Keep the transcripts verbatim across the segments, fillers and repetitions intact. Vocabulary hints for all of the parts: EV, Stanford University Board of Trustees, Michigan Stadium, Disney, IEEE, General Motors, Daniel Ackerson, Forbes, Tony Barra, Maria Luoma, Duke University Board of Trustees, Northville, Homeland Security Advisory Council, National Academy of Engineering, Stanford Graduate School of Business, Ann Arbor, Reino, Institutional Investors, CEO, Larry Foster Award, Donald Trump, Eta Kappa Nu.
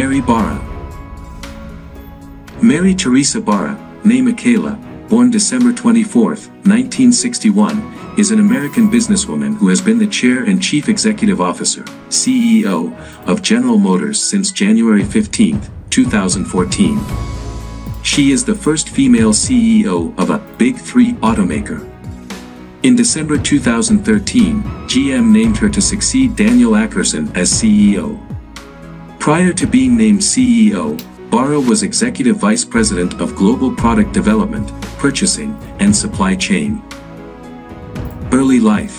Mary Barra. Mary Teresa Barra, née Mikkela, born December twenty-fourth, nineteen sixty-one, is an American businesswoman who has been the Chair and Chief Executive Officer, C E O, of General Motors since January fifteenth, two thousand fourteen. She is the first female C E O of a Big Three automaker. In December two thousand thirteen, G M named her to succeed Daniel Ackerson as C E O. Prior to being named C E O, Barra was Executive Vice President of Global Product Development, Purchasing, and Supply Chain. Early life.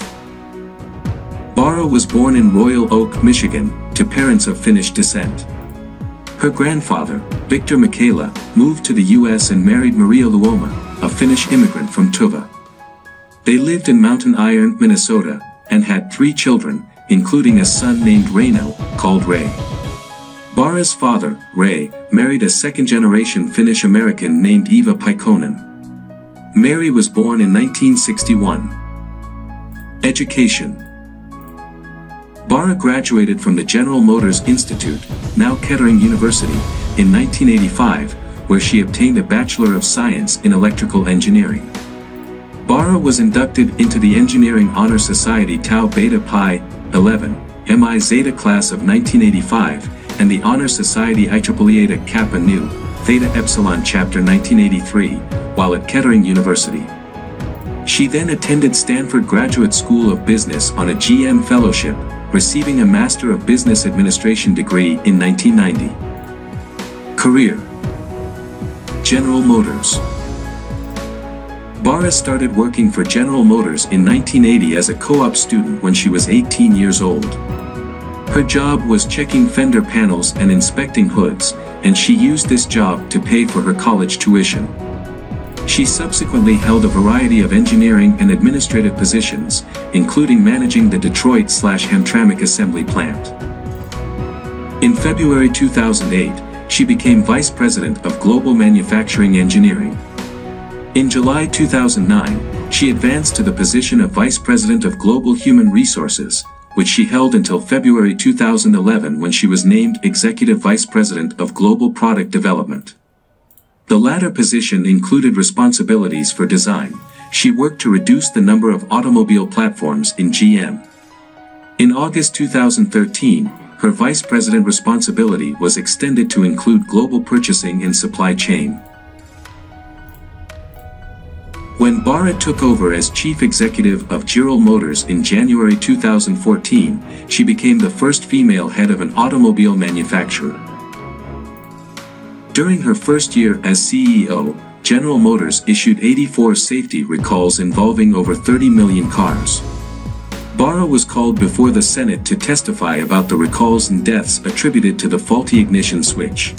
Barra was born in Royal Oak, Michigan, to parents of Finnish descent. Her grandfather, Victor Mikkela, moved to the U S and married Maria Luoma, a Finnish immigrant from Tuva. They lived in Mountain Iron, Minnesota, and had three children, including a son named Reino, called Ray. Barra's father, Ray, married a second-generation Finnish-American named Eva Paikkonen. Mary was born in nineteen sixty-one. Education. Barra graduated from the General Motors Institute, now Kettering University, in nineteen eighty-five, where she obtained a Bachelor of Science in Electrical Engineering. Barra was inducted into the Engineering Honor Society Tau Beta Pi eleven, M I Zeta class of nineteen eighty-five, and the Honor Society I triple E Eta Kappa Nu, Theta Epsilon Chapter nineteen eighty-three, while at Kettering University. She then attended Stanford Graduate School of Business on a G M fellowship, receiving a Master of Business Administration degree in nineteen ninety. Career. General Motors. Barra started working for General Motors in nineteen eighty as a co-op student when she was eighteen years old. Her job was checking fender panels and inspecting hoods, and she used this job to pay for her college tuition. She subsequently held a variety of engineering and administrative positions, including managing the Detroit/Hamtramck Assembly Plant. In February two thousand eight, she became Vice President of Global Manufacturing Engineering. In July two thousand nine, she advanced to the position of Vice President of Global Human Resources, which she held until February two thousand eleven when she was named Executive Vice President of Global Product Development. The latter position included responsibilities for design. She worked to reduce the number of automobile platforms in G M. In August two thousand thirteen, her Vice President responsibility was extended to include global purchasing and supply chain. When Barra took over as Chief Executive of General Motors in January two thousand fourteen, she became the first female head of an automobile manufacturer. During her first year as C E O, General Motors issued eighty-four safety recalls involving over thirty million cars. Barra was called before the Senate to testify about the recalls and deaths attributed to the faulty ignition switch.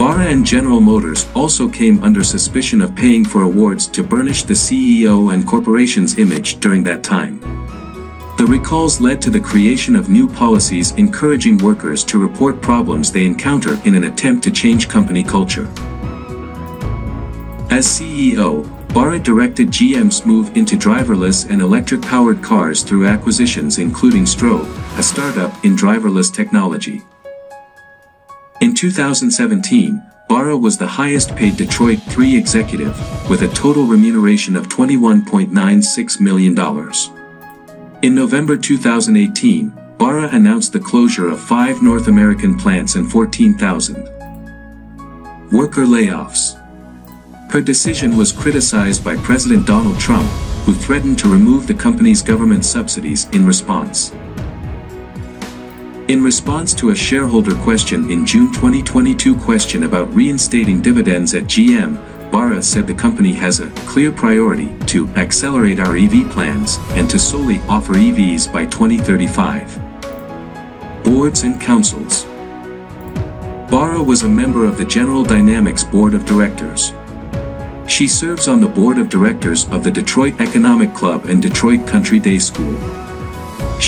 Barra and General Motors also came under suspicion of paying for awards to burnish the C E O and corporation's image during that time. The recalls led to the creation of new policies encouraging workers to report problems they encounter in an attempt to change company culture. As C E O, Barra directed G M's move into driverless and electric-powered cars through acquisitions including Strobe, a startup in driverless technology. In two thousand seventeen, Barra was the highest-paid Detroit three executive, with a total remuneration of twenty-one point nine six million dollars. In November two thousand eighteen, Barra announced the closure of five North American plants and fourteen thousand worker layoffs. Her decision was criticized by President Donald Trump, who threatened to remove the company's government subsidies in response. In response to a shareholder question in June twenty twenty-two question about reinstating dividends at G M, Barra said the company has a clear priority to accelerate our E V plans and to solely offer E Vs by twenty thirty-five. Boards and Councils. Barra was a member of the General Dynamics Board of Directors. She serves on the Board of Directors of the Detroit Economic Club and Detroit Country Day School.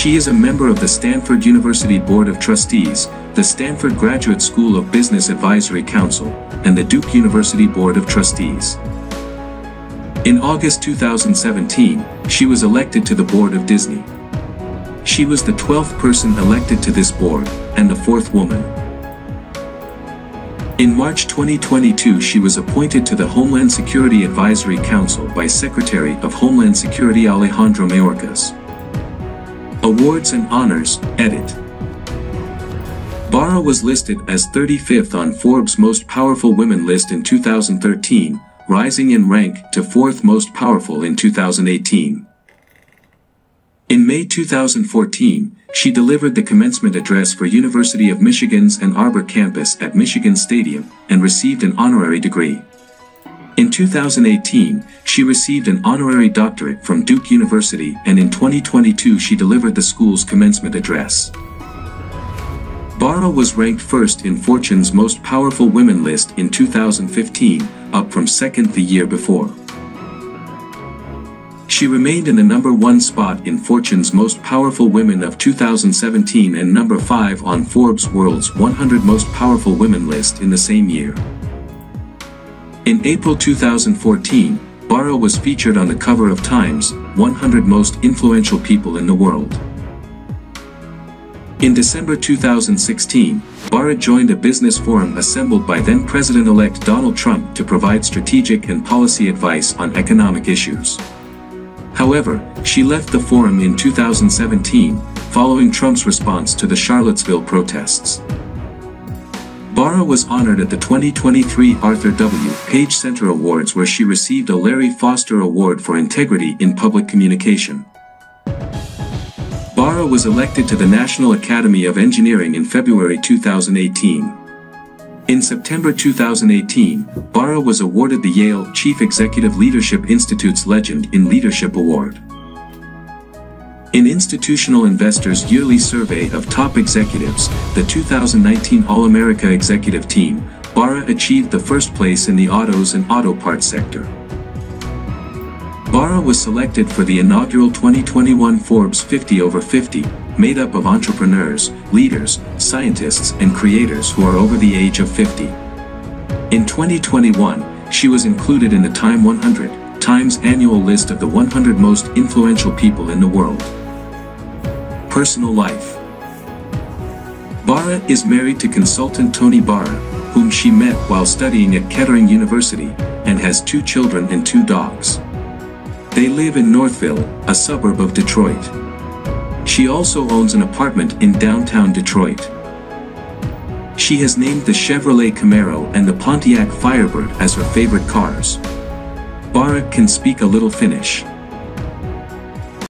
She is a member of the Stanford University Board of Trustees, the Stanford Graduate School of Business Advisory Council, and the Duke University Board of Trustees. In August two thousand seventeen, she was elected to the board of Disney. She was the twelfth person elected to this board, and the fourth woman. In March twenty twenty-two, she was appointed to the Homeland Security Advisory Council by Secretary of Homeland Security Alejandro Mayorkas. Awards and Honors, Edit. Barra was listed as thirty-fifth on Forbes' Most Powerful Women list in two thousand thirteen, rising in rank to fourth Most Powerful in two thousand eighteen. In May two thousand fourteen, she delivered the commencement address for University of Michigan's Ann Arbor campus at Michigan Stadium and received an honorary degree. In two thousand eighteen, she received an honorary doctorate from Duke University, and in twenty twenty-two she delivered the school's commencement address. Barra was ranked first in Fortune's Most Powerful Women list in two thousand fifteen, up from second the year before. She remained in the number one spot in Fortune's Most Powerful Women of two thousand seventeen and number five on Forbes' World's one hundred Most Powerful Women list in the same year. In April two thousand fourteen, Barra was featured on the cover of Time's one hundred Most Influential People in the World. In December two thousand sixteen, Barra joined a business forum assembled by then-President-elect Donald Trump to provide strategic and policy advice on economic issues. However, she left the forum in two thousand seventeen, following Trump's response to the Charlottesville protests. Barra was honored at the twenty twenty-three Arthur W. Page Center Awards, where she received a Larry Foster Award for Integrity in Public Communication. Barra was elected to the National Academy of Engineering in February two thousand eighteen. In September two thousand eighteen, Barra was awarded the Yale Chief Executive Leadership Institute's Legend in Leadership Award. In Institutional Investors' yearly survey of top executives, the two thousand nineteen All-America Executive Team, Barra achieved the first place in the autos and auto parts sector. Barra was selected for the inaugural twenty twenty-one Forbes fifty over fifty, made up of entrepreneurs, leaders, scientists, and creators who are over the age of fifty. In twenty twenty-one, she was included in the Time one hundred, Time's annual list of the one hundred most influential people in the world. Personal life. Barra is married to consultant Tony Barra, whom she met while studying at Kettering University, and has two children and two dogs. They live in Northville, a suburb of Detroit. She also owns an apartment in downtown Detroit. She has named the Chevrolet Camaro and the Pontiac Firebird as her favorite cars. Barra can speak a little Finnish.